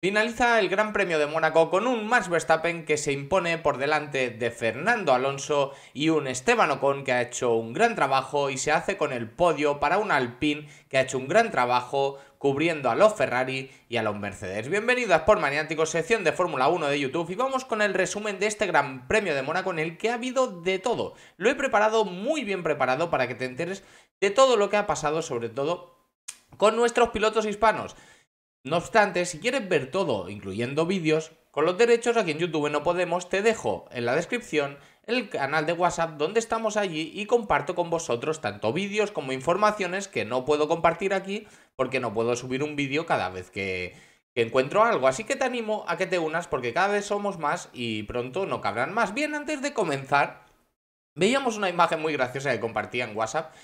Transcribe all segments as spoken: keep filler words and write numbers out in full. Finaliza el Gran Premio de Mónaco con un Max Verstappen que se impone por delante de Fernando Alonso y un Esteban Ocon que ha hecho un gran trabajo y se hace con el podio para un Alpine que ha hecho un gran trabajo cubriendo a los Ferrari y a los Mercedes. Bienvenido a Sport Maniáticos, sección de Fórmula uno de YouTube, y vamos con el resumen de este Gran Premio de Mónaco en el que ha habido de todo. Lo he preparado muy bien preparado para que te enteres de todo lo que ha pasado, sobre todo con nuestros pilotos hispanos. No obstante, si quieres ver todo, incluyendo vídeos, con los derechos aquí en YouTube no podemos, te dejo en la descripción el canal de WhatsApp donde estamos allí y comparto con vosotros tanto vídeos como informaciones que no puedo compartir aquí porque no puedo subir un vídeo cada vez que, que encuentro algo. Así que te animo a que te unas porque cada vez somos más y pronto no cabrán más. Bien, antes de comenzar, veíamos una imagen muy graciosa que compartía en WhatsApp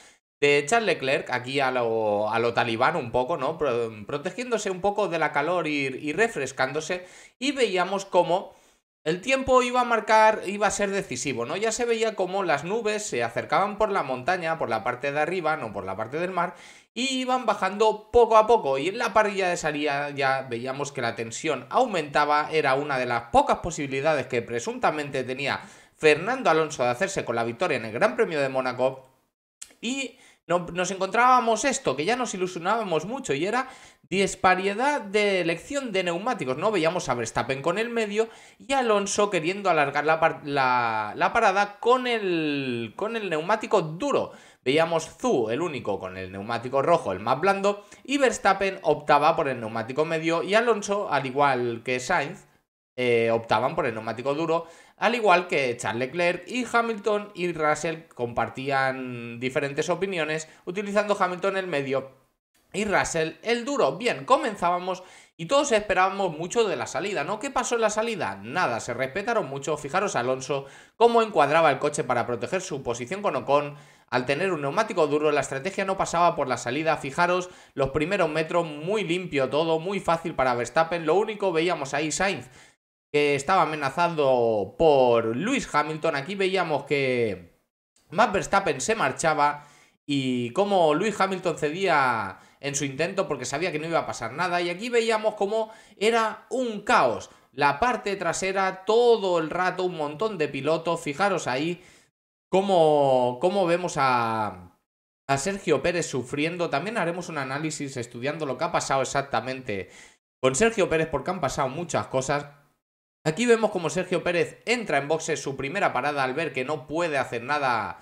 de Charles Leclerc, aquí a lo, a lo talibán un poco, ¿no? Protegiéndose un poco de la calor y, y refrescándose, y veíamos cómo el tiempo iba a marcar, iba a ser decisivo, ¿no? Ya se veía cómo las nubes se acercaban por la montaña, por la parte de arriba, no por la parte del mar, y iban bajando poco a poco, y en la parrilla de salida ya veíamos que la tensión aumentaba, era una de las pocas posibilidades que presuntamente tenía Fernando Alonso de hacerse con la victoria en el Gran Premio de Mónaco, y nos encontrábamos esto, que ya nos ilusionábamos mucho, y era disparidad de elección de neumáticos, ¿no? Veíamos a Verstappen con el medio y Alonso queriendo alargar la, par la, la parada con el, con el neumático duro. Veíamos Zhou, el único, con el neumático rojo, el más blando, y Verstappen optaba por el neumático medio, y Alonso, al igual que Sainz, eh, optaban por el neumático duro, al igual que Charles Leclerc, y Hamilton y Russell compartían diferentes opiniones, utilizando Hamilton el medio y Russell el duro. Bien, comenzábamos y todos esperábamos mucho de la salida, ¿no? ¿Qué pasó en la salida? Nada, se respetaron mucho. Fijaros Alonso cómo encuadraba el coche para proteger su posición con Ocon. Al tener un neumático duro, la estrategia no pasaba por la salida. Fijaros, los primeros metros muy limpio todo, muy fácil para Verstappen. Lo único, veíamos ahí Sainz que estaba amenazado por Lewis Hamilton. Aquí veíamos que Max Verstappen se marchaba y cómo Lewis Hamilton cedía en su intento porque sabía que no iba a pasar nada. Y aquí veíamos cómo era un caos. La parte trasera todo el rato, un montón de pilotos. Fijaros ahí cómo, cómo vemos a... a Sergio Pérez sufriendo. También haremos un análisis estudiando lo que ha pasado exactamente con Sergio Pérez porque han pasado muchas cosas. Aquí vemos como Sergio Pérez entra en boxes su primera parada al ver que no puede hacer nada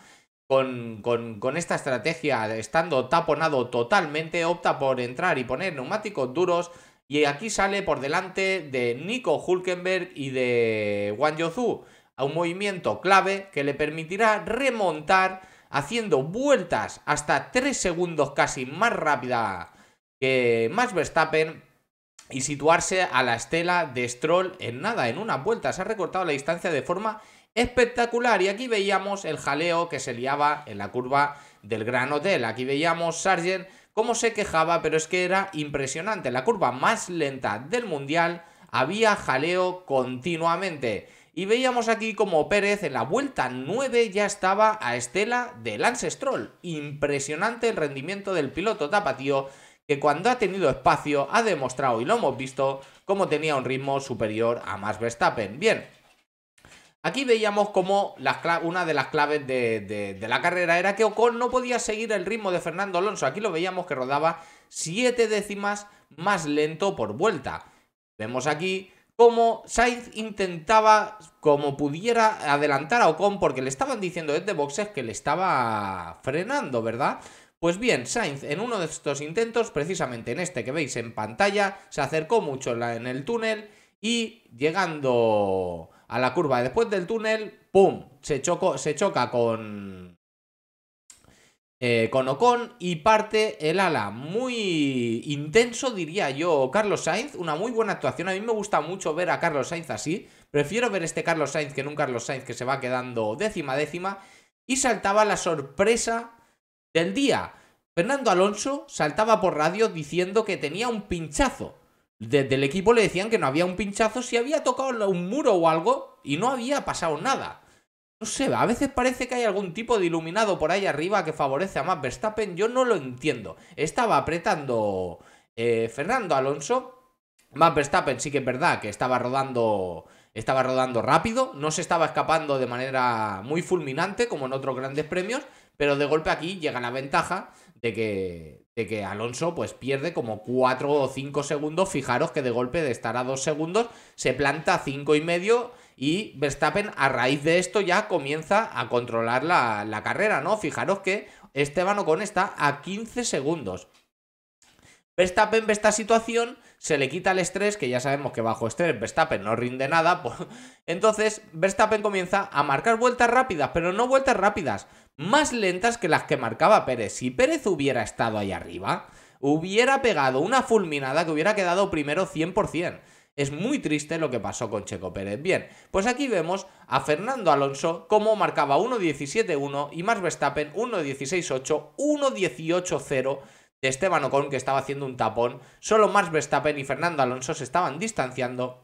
con, con, con esta estrategia, estando taponado totalmente, opta por entrar y poner neumáticos duros, y aquí sale por delante de Nico Hülkenberg y de Wang Yosu, a un movimiento clave que le permitirá remontar haciendo vueltas hasta tres segundos casi más rápida que Max Verstappen, y situarse a la estela de Stroll en nada, en unas vueltas. Ha recortado la distancia de forma espectacular. Y aquí veíamos el jaleo que se liaba en la curva del Gran Hotel. Aquí veíamos Sargent cómo se quejaba, pero es que era impresionante. La curva más lenta del Mundial había jaleo continuamente. Y veíamos aquí como Pérez en la vuelta nueve ya estaba a estela de Lance Stroll. Impresionante el rendimiento del piloto tapatío, que cuando ha tenido espacio ha demostrado, y lo hemos visto, cómo tenía un ritmo superior a Max Verstappen. Bien, aquí veíamos como las una de las claves de, de, de la carrera era que Ocon no podía seguir el ritmo de Fernando Alonso. Aquí lo veíamos que rodaba siete décimas más lento por vuelta. Vemos aquí como Sainz intentaba, como pudiera, adelantar a Ocon porque le estaban diciendo desde boxes que le estaba frenando, ¿verdad? Pues bien, Sainz en uno de estos intentos, precisamente en este que veis en pantalla, se acercó mucho en el túnel y llegando a la curva después del túnel, ¡pum!, se, chocó, se choca con, eh, con Ocon y parte el ala. Muy intenso, diría yo, Carlos Sainz, una muy buena actuación. A mí me gusta mucho ver a Carlos Sainz así. Prefiero ver este Carlos Sainz que en un Carlos Sainz que se va quedando décima décima. Y saltaba la sorpresa del día. Fernando Alonso saltaba por radio diciendo que tenía un pinchazo. Desde el equipo le decían que no había un pinchazo, si había tocado un muro o algo, y no había pasado nada. No sé, a veces parece que hay algún tipo de iluminado por ahí arriba que favorece a Max Verstappen. Yo no lo entiendo. Estaba apretando eh, Fernando Alonso Max Verstappen sí que es verdad que estaba rodando, estaba rodando rápido, no se estaba escapando de manera muy fulminante como en otros grandes premios, pero de golpe aquí llega la ventaja de que, de que Alonso pues pierde como cuatro o cinco segundos. Fijaros que de golpe de estar a dos segundos se planta a cinco y medio y Verstappen a raíz de esto ya comienza a controlar la, la carrera, ¿no? Fijaros que Esteban Ocon está a quince segundos. Verstappen ve esta situación, se le quita el estrés, que ya sabemos que bajo estrés Verstappen no rinde nada, pues, entonces Verstappen comienza a marcar vueltas rápidas, pero no vueltas rápidas, más lentas que las que marcaba Pérez. Si Pérez hubiera estado ahí arriba, hubiera pegado una fulminada que hubiera quedado primero cien por cien. Es muy triste lo que pasó con Checo Pérez. Bien, pues aquí vemos a Fernando Alonso como marcaba uno diecisiete uno y Max Verstappen uno dieciséis ocho, uno dieciocho cero. De Esteban Ocon, que estaba haciendo un tapón. Solo Max Verstappen y Fernando Alonso se estaban distanciando.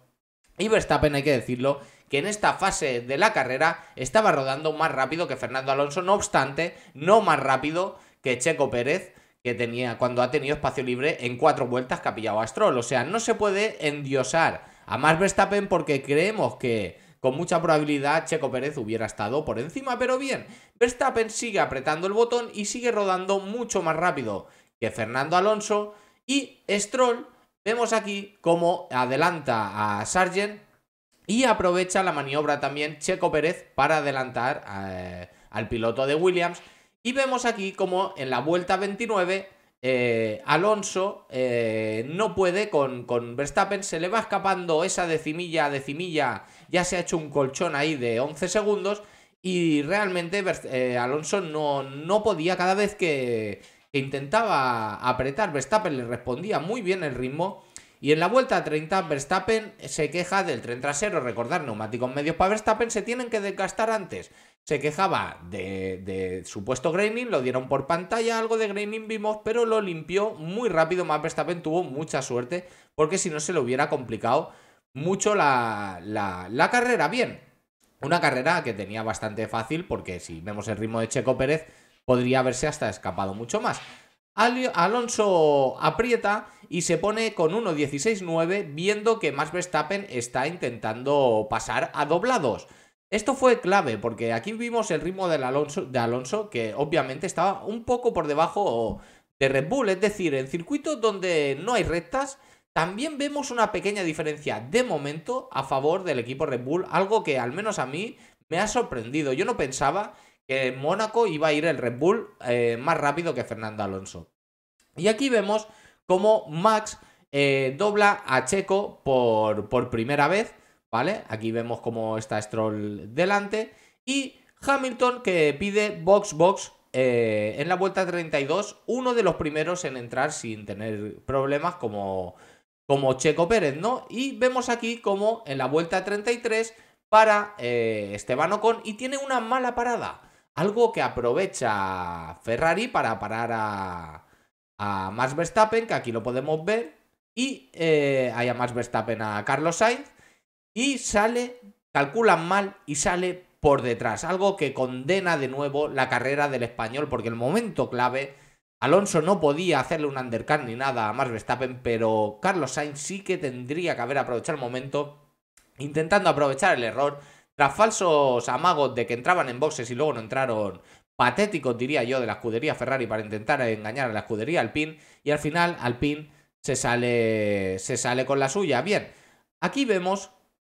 Y Verstappen, hay que decirlo, que en esta fase de la carrera estaba rodando más rápido que Fernando Alonso. No obstante, no más rápido que Checo Pérez, que tenía, cuando ha tenido espacio libre en cuatro vueltas, que ha pillado a Stroll. O sea, no se puede endiosar a Max Verstappen porque creemos que con mucha probabilidad Checo Pérez hubiera estado por encima. Pero bien, Verstappen sigue apretando el botón y sigue rodando mucho más rápido que Fernando Alonso. Y Stroll, vemos aquí cómo adelanta a Sargent y aprovecha la maniobra también Checo Pérez para adelantar a, al piloto de Williams. Y vemos aquí cómo en la vuelta veintinueve eh, Alonso eh, no puede con, con Verstappen, se le va escapando esa decimilla, decimilla, ya se ha hecho un colchón ahí de once segundos y realmente eh, Alonso no, no podía. Cada vez que... que intentaba apretar, Verstappen le respondía muy bien el ritmo. Y en la vuelta treinta Verstappen se queja del tren trasero. Recordar, neumáticos medios para Verstappen se tienen que desgastar antes. Se quejaba de, de supuesto graining, lo dieron por pantalla, algo de graining vimos, pero lo limpió muy rápido. Max Verstappen tuvo mucha suerte porque si no se le hubiera complicado mucho la, la, la carrera. Bien, una carrera que tenía bastante fácil porque si vemos el ritmo de Checo Pérez podría haberse hasta escapado mucho más. Al Alonso aprieta y se pone con uno dieciséis nueve viendo que Max Verstappen está intentando pasar a doblados. Esto fue clave porque aquí vimos el ritmo del Alonso, de Alonso que obviamente estaba un poco por debajo de Red Bull. Es decir, en circuitos donde no hay rectas también vemos una pequeña diferencia de momento a favor del equipo Red Bull. Algo que al menos a mí me ha sorprendido. Yo no pensaba que en Mónaco iba a ir el Red Bull eh, más rápido que Fernando Alonso. Y aquí vemos cómo Max eh, dobla a Checo por, por primera vez, ¿vale? Aquí vemos cómo está Stroll delante. Y Hamilton, que pide box box eh, en la vuelta treinta y dos, uno de los primeros en entrar sin tener problemas como, como Checo Pérez, ¿no? Y vemos aquí cómo en la vuelta treinta y tres para eh, Esteban Ocon y tiene una mala parada. Algo que aprovecha Ferrari para parar a, a Max Verstappen, que aquí lo podemos ver. Y eh, hay a Max Verstappen a Carlos Sainz. Y sale, calculan mal y sale por detrás. Algo que condena de nuevo la carrera del español, porque el momento clave, Alonso no podía hacerle un undercut ni nada a Max Verstappen, pero Carlos Sainz sí que tendría que haber aprovechado el momento, intentando aprovechar el error. Tras falsos amagos de que entraban en boxes y luego no entraron, patéticos diría yo, de la escudería Ferrari para intentar engañar a la escudería Alpine, y al final Alpine se sale, se sale con la suya. Bien, aquí vemos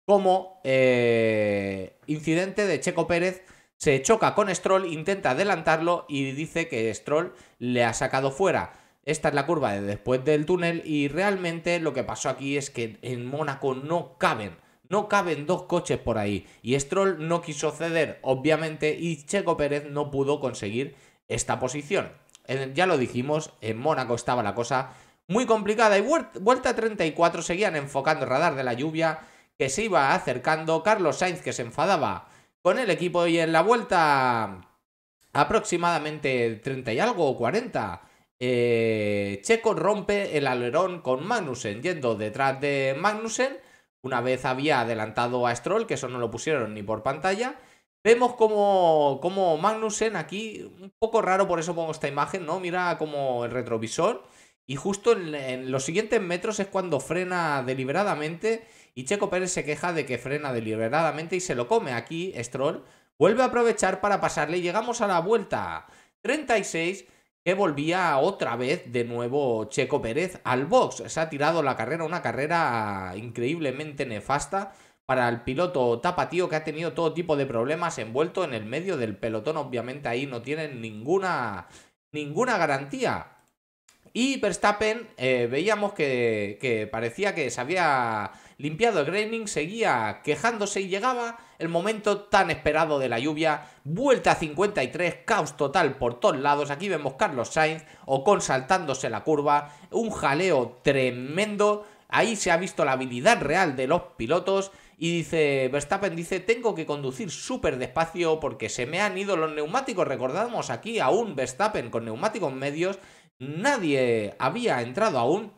cómo eh, incidente de Checo Pérez, se choca con Stroll, intenta adelantarlo y dice que Stroll le ha sacado fuera. Esta es la curva de después del túnel y realmente lo que pasó aquí es que en Mónaco no caben. No caben dos coches por ahí y Stroll no quiso ceder, obviamente, y Checo Pérez no pudo conseguir esta posición. Ya lo dijimos, en Mónaco estaba la cosa muy complicada y vuelta treinta y cuatro seguían enfocando el radar de la lluvia que se iba acercando. Carlos Sainz, que se enfadaba con el equipo, y en la vuelta aproximadamente treinta y algo o cuarenta... Eh, Checo rompe el alerón con Magnussen, yendo detrás de Magnussen. Una vez había adelantado a Stroll, que eso no lo pusieron ni por pantalla. Vemos como, como Magnussen aquí, un poco raro, por eso pongo esta imagen, ¿no? Mira como el retrovisor Y justo en, en los siguientes metros es cuando frena deliberadamente y Checo Pérez se queja de que frena deliberadamente y se lo come. Aquí Stroll vuelve a aprovechar para pasarle y llegamos a la vuelta treinta y seis, que volvía otra vez de nuevo Checo Pérez al box. Se ha tirado la carrera, una carrera increíblemente nefasta para el piloto tapatío, que ha tenido todo tipo de problemas, envuelto en el medio del pelotón. Obviamente ahí no tienen ninguna, ninguna garantía. Y Verstappen, eh, veíamos que, que parecía que se había limpiado el graining, seguía quejándose y llegaba el momento tan esperado de la lluvia. Vuelta cincuenta y tres, caos total por todos lados. Aquí vemos Carlos Sainz, Ocon saltándose la curva, un jaleo tremendo. Ahí se ha visto la habilidad real de los pilotos. Y dice Verstappen, dice, tengo que conducir súper despacio porque se me han ido los neumáticos. Recordamos aquí a un Verstappen con neumáticos medios. Nadie había entrado aún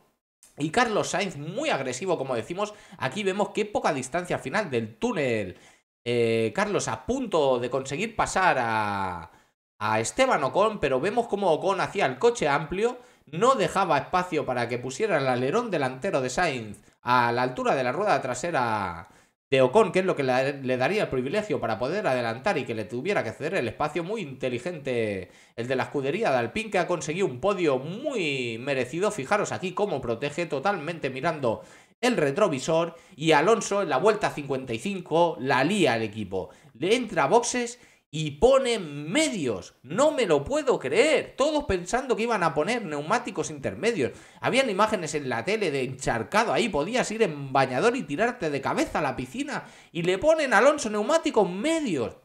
y Carlos Sainz muy agresivo, como decimos. Aquí vemos qué poca distancia al final del túnel. Eh, Carlos a punto de conseguir pasar a, a Esteban Ocon, pero vemos cómo Ocon hacía el coche amplio, no dejaba espacio para que pusiera el alerón delantero de Sainz a la altura de la rueda trasera de Ocon, que es lo que le daría el privilegio para poder adelantar y que le tuviera que ceder el espacio. Muy inteligente el de la escudería de Alpine, que ha conseguido un podio muy merecido. Fijaros aquí cómo protege totalmente mirando el retrovisor. Y Alonso en la vuelta cincuenta y cinco la lía al equipo. Le entra a boxes y pone medios. No me lo puedo creer. Todos pensando que iban a poner neumáticos intermedios. Habían imágenes en la tele de encharcado. Ahí podías ir en bañador y tirarte de cabeza a la piscina. Y le ponen a Alonso neumáticos medios.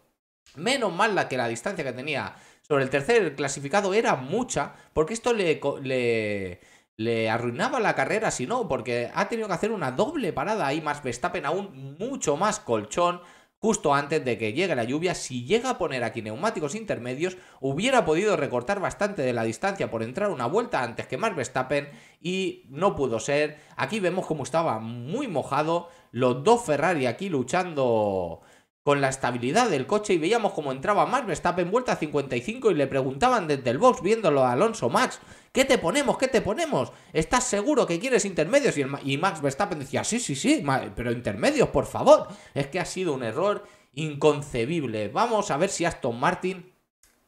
Menos mal la que la distancia que tenía sobre el tercer clasificado era mucha. Porque esto le... le... Le arruinaba la carrera, si no, porque ha tenido que hacer una doble parada ahí. Max Verstappen aún mucho más colchón justo antes de que llegue la lluvia. Si llega a poner aquí neumáticos intermedios, hubiera podido recortar bastante de la distancia por entrar una vuelta antes que Max Verstappen y no pudo ser. Aquí vemos cómo estaba muy mojado. Los dos Ferrari aquí luchando con la estabilidad del coche y veíamos cómo entraba Max Verstappen vuelta cincuenta y cinco y le preguntaban desde el box viéndolo a Alonso: Max, ¿qué te ponemos? ¿Qué te ponemos? ¿Estás seguro que quieres intermedios? Y, el, y Max Verstappen decía, sí, sí, sí, pero intermedios, por favor. Es que ha sido un error inconcebible. Vamos a ver si Aston Martin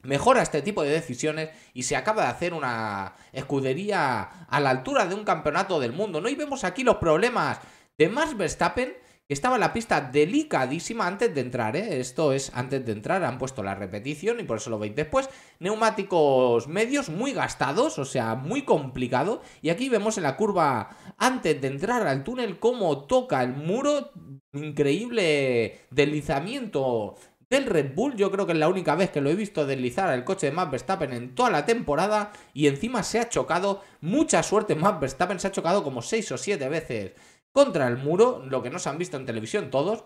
mejora este tipo de decisiones y se acaba de hacer una escudería a la altura de un campeonato del mundo, ¿no? Y vemos aquí los problemas de Max Verstappen. Estaba la pista delicadísima antes de entrar, ¿eh? Esto es antes de entrar, han puesto la repetición y por eso lo veis después. Neumáticos medios muy gastados, o sea, muy complicado. Y aquí vemos en la curva antes de entrar al túnel cómo toca el muro. Increíble deslizamiento del Red Bull. Yo creo que es la única vez que lo he visto deslizar al coche de Max Verstappen en toda la temporada. Y encima se ha chocado, mucha suerte Max Verstappen, se ha chocado como seis o siete veces contra el muro, lo que no se han visto en televisión todos.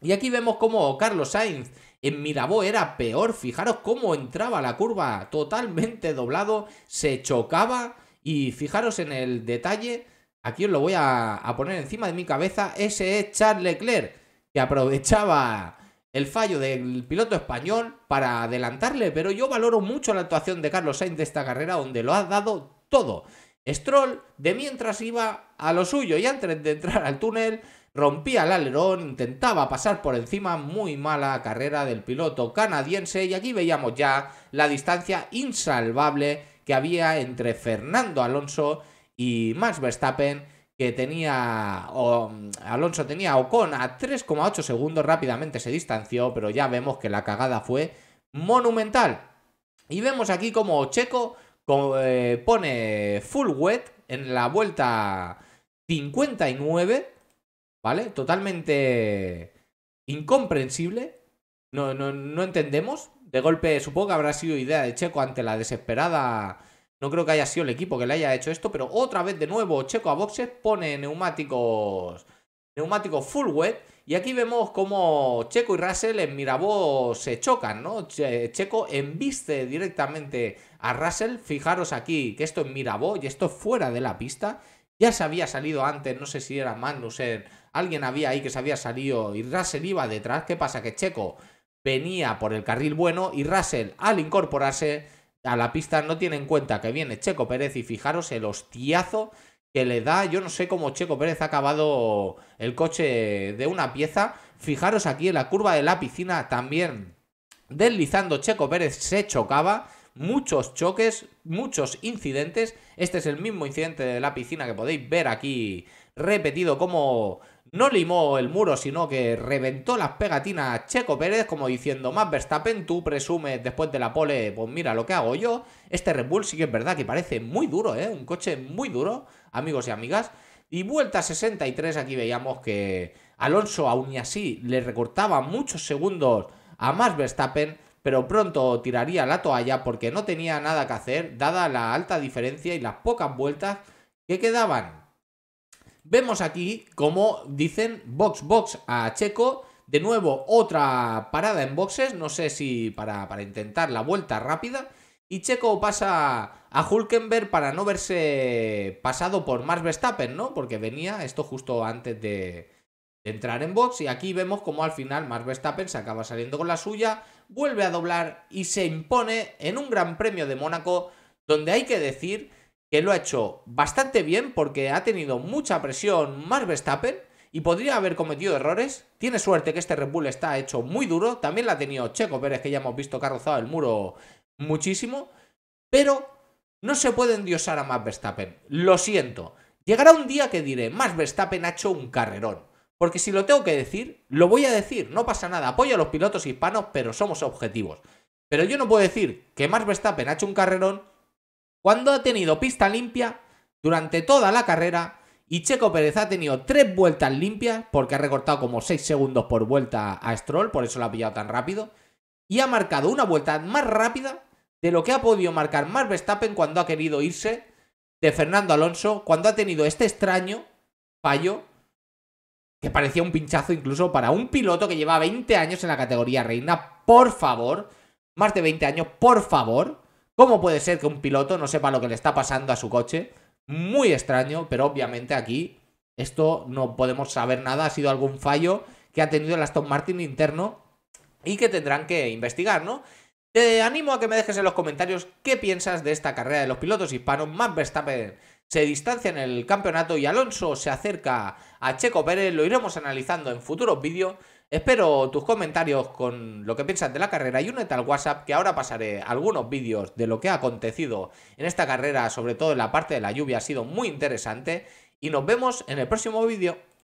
Y aquí vemos cómo Carlos Sainz en Mirabó era peor. Fijaros cómo entraba la curva totalmente doblado, se chocaba y fijaros en el detalle. Aquí os lo voy a, a poner encima de mi cabeza. Ese es Charles Leclerc, que aprovechaba el fallo del piloto español para adelantarle, pero yo valoro mucho la actuación de Carlos Sainz de esta carrera, donde lo ha dado todo. Stroll de mientras iba a lo suyo y antes de entrar al túnel rompía el alerón, intentaba pasar por encima. Muy mala carrera del piloto canadiense. Y aquí veíamos ya la distancia insalvable que había entre Fernando Alonso y Max Verstappen, que tenía o, Alonso tenía Ocon a tres coma ocho segundos. Rápidamente se distanció, pero ya vemos que la cagada fue monumental. Y vemos aquí como Checo pone full wet en la vuelta cincuenta y nueve, ¿vale? Totalmente incomprensible, no, no, no entendemos. De golpe supongo que habrá sido idea de Checo ante la desesperada. No creo que haya sido el equipo que le haya hecho esto, pero otra vez de nuevo Checo a boxes, pone neumáticos, neumáticos full wet. Y aquí vemos cómo Checo y Russell en Mirabó se chocan, ¿no? Checo embiste directamente a Russell. Fijaros aquí que esto en Mirabó y esto fuera de la pista. Ya se había salido antes, no sé si era Magnussen, alguien había ahí que se había salido y Russell iba detrás. ¿Qué pasa? Que Checo venía por el carril bueno y Russell, al incorporarse, a la pista no tiene en cuenta que viene Checo Pérez y fijaros el hostiazo que le da. Yo no sé cómo Checo Pérez ha acabado el coche de una pieza. Fijaros aquí en la curva de la piscina también deslizando. Checo Pérez se chocaba. Muchos choques, muchos incidentes. Este es el mismo incidente de la piscina que podéis ver aquí repetido, como no limó el muro, sino que reventó las pegatinas Checo Pérez, como diciendo: Max Verstappen, tú presumes después de la pole, pues mira lo que hago yo. Este Red Bull sí que es verdad que parece muy duro, ¿eh? Un coche muy duro, amigos y amigas. Y vuelta sesenta y tres, aquí veíamos que Alonso aún y así le recortaba muchos segundos a Max Verstappen, pero pronto tiraría la toalla porque no tenía nada que hacer, dada la alta diferencia y las pocas vueltas que quedaban. Vemos aquí, como dicen, box, box a Checo. De nuevo, otra parada en boxes, no sé si para, para intentar la vuelta rápida. Y Checo pasa a Hülkenberg para no verse pasado por Max Verstappen, ¿no? Porque venía esto justo antes de, de entrar en box. Y aquí vemos como al final Max Verstappen se acaba saliendo con la suya, vuelve a doblar y se impone en un Gran Premio de Mónaco, donde hay que decir que lo ha hecho bastante bien porque ha tenido mucha presión Max Verstappen y podría haber cometido errores. Tiene suerte que este Red Bull está hecho muy duro. También la ha tenido Checo Pérez, que ya hemos visto que ha rozado el muro muchísimo. Pero no se puede endiosar a Max Verstappen. Lo siento. Llegará un día que diré: Max Verstappen ha hecho un carrerón. Porque si lo tengo que decir, lo voy a decir. No pasa nada. Apoyo a los pilotos hispanos, pero somos objetivos. Pero yo no puedo decir que Max Verstappen ha hecho un carrerón cuando ha tenido pista limpia durante toda la carrera y Checo Pérez ha tenido tres vueltas limpias porque ha recortado como seis segundos por vuelta a Stroll, por eso lo ha pillado tan rápido, y ha marcado una vuelta más rápida de lo que ha podido marcar Max Verstappen cuando ha querido irse de Fernando Alonso, cuando ha tenido este extraño fallo que parecía un pinchazo incluso para un piloto que lleva veinte años en la categoría reina. Por favor, más de veinte años, por favor. ¿Cómo puede ser que un piloto no sepa lo que le está pasando a su coche? Muy extraño, pero obviamente aquí esto no podemos saber nada. Ha sido algún fallo que ha tenido el Aston Martin interno y que tendrán que investigar, ¿no? Te animo a que me dejes en los comentarios qué piensas de esta carrera de los pilotos hispanos. Max Verstappen se distancia en el campeonato y Alonso se acerca a Checo Pérez. Lo iremos analizando en futuros vídeos. Espero tus comentarios con lo que piensas de la carrera y únete al WhatsApp, que ahora pasaré algunos vídeos de lo que ha acontecido en esta carrera, sobre todo en la parte de la lluvia, ha sido muy interesante y nos vemos en el próximo vídeo.